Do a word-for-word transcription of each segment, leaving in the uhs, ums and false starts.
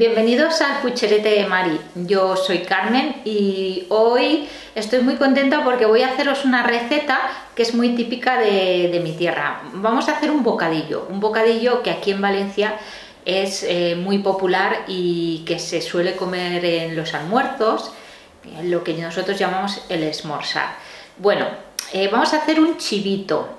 Bienvenidos al Pucherete de Mari. Yo soy Carmen y hoy estoy muy contenta porque voy a haceros una receta que es muy típica de, de mi tierra. Vamos a hacer un bocadillo, un bocadillo que aquí en Valencia es eh, muy popular y que se suele comer en los almuerzos, en lo que nosotros llamamos el esmorzar. Bueno, eh, vamos a hacer un chivito.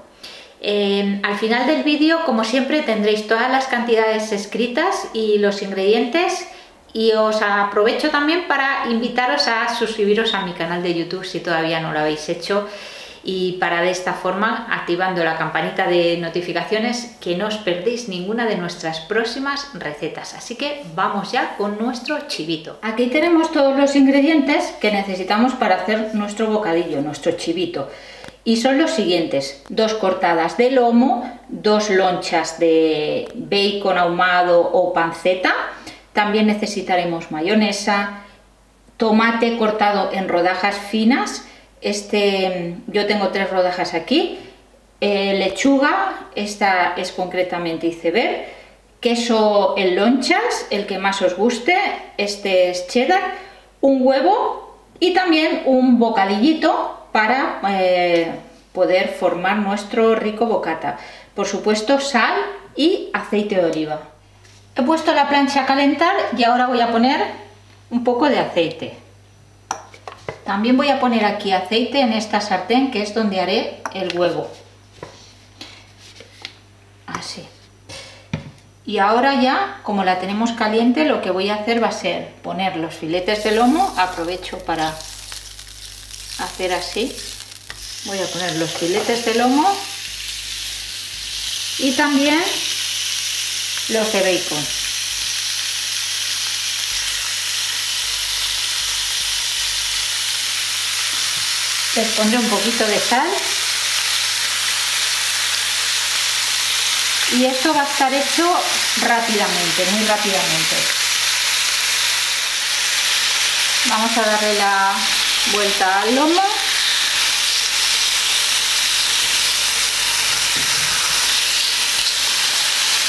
Eh, al final del vídeo, como siempre, tendréis todas las cantidades escritas y los ingredientes, y os aprovecho también para invitaros a suscribiros a mi canal de YouTube si todavía no lo habéis hecho, y para de esta forma, activando la campanita de notificaciones, que no os perdéis ninguna de nuestras próximas recetas. Así que vamos ya con nuestro chivito. Aquí tenemos todos los ingredientes que necesitamos para hacer nuestro bocadillo, nuestro chivito. Y son los siguientes: dos cortadas de lomo, dos lonchas de bacon ahumado o panceta, también necesitaremos mayonesa, tomate cortado en rodajas finas, este, yo tengo tres rodajas aquí, eh, lechuga, esta es concretamente iceberg, queso en lonchas, el que más os guste, este es cheddar, un huevo y también un bocadillito para eh, poder formar nuestro rico bocata. Por supuesto, sal y aceite de oliva. He puesto la plancha a calentar y ahora voy a poner un poco de aceite. También voy a poner aquí aceite en esta sartén, que es donde haré el huevo. Así. Y ahora ya, como la tenemos caliente, lo que voy a hacer va a ser poner los filetes de lomo. Aprovecho para hacer así, voy a poner los filetes de lomo y también los de bacon. Les pondré un poquito de sal y esto va a estar hecho rápidamente, muy rápidamente. Vamos a darle la vuelta al lomo .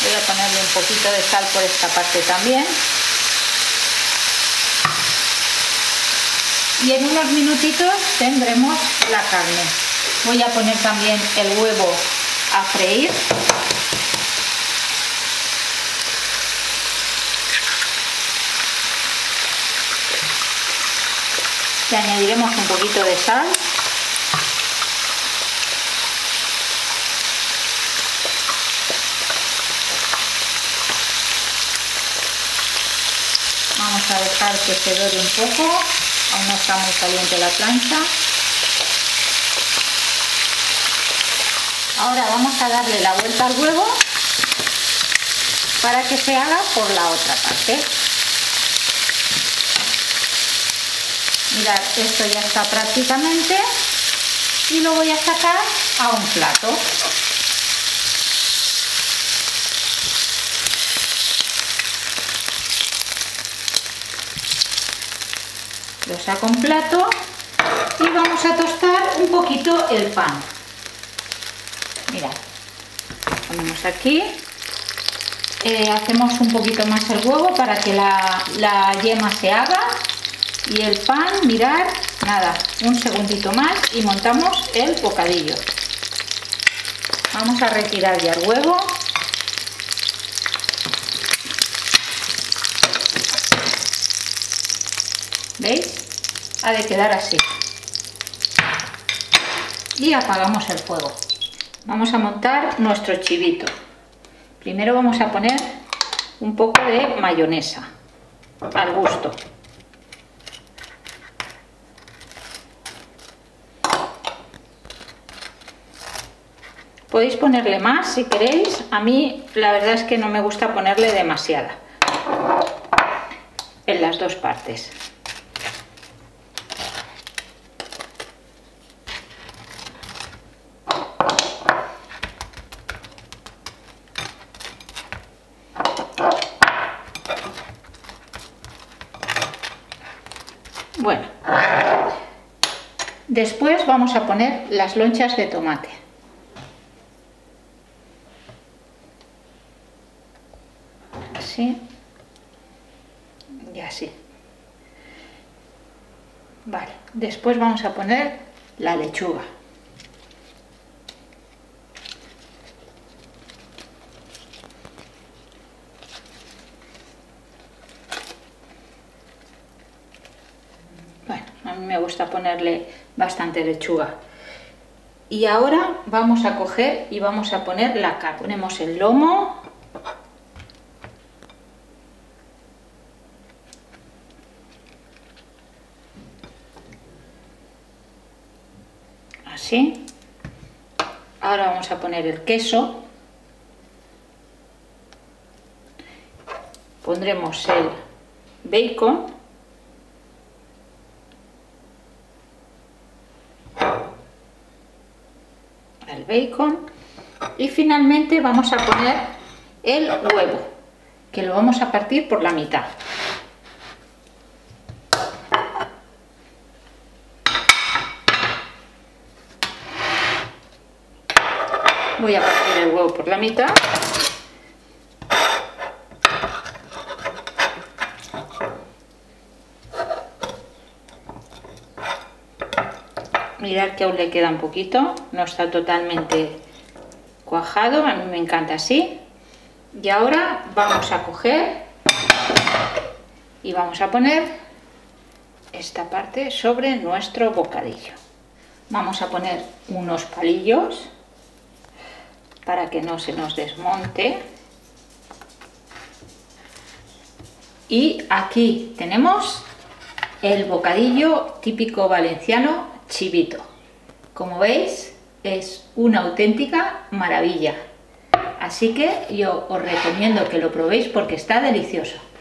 Voy a ponerle un poquito de sal por esta parte también, y en unos minutitos tendremos la carne. Voy a poner también el huevo a freír. Le añadiremos un poquito de sal . Vamos a dejar que se dore un poco, aún no está muy caliente la plancha . Ahora vamos a darle la vuelta al huevo para que se haga por la otra parte . Mirad, esto ya está prácticamente y lo voy a sacar a un plato. Lo saco a un plato y vamos a tostar un poquito el pan. Mirad, lo ponemos aquí. Eh, hacemos un poquito más el huevo para que la, la yema se haga. Y el pan, mirad, nada, un segundito más y montamos el bocadillo. Vamos a retirar ya el huevo. ¿Veis? Ha de quedar así. Y apagamos el fuego. Vamos a montar nuestro chivito. Primero vamos a poner un poco de mayonesa, al gusto. Podéis ponerle más si queréis, a mí la verdad es que no me gusta ponerle demasiada en las dos partes. Bueno, después vamos a poner las lonchas de tomate. Vale, después vamos a poner la lechuga. Bueno, a mí me gusta ponerle bastante lechuga. Y ahora vamos a coger y vamos a poner la carne. Ponemos el lomo. Así. Ahora vamos a poner el queso. Pondremos el bacon. El bacon. Y finalmente vamos a poner el huevo, que lo vamos a partir por la mitad. Voy a partir el huevo por la mitad. Mirad que aún le queda un poquito, no está totalmente cuajado, a mí me encanta así. Y ahora vamos a coger y vamos a poner esta parte sobre nuestro bocadillo. Vamos a poner unos palillos para que no se nos desmonte. Y aquí tenemos el bocadillo típico valenciano, chivito. Como veis, es una auténtica maravilla, así que yo os recomiendo que lo probéis porque está delicioso.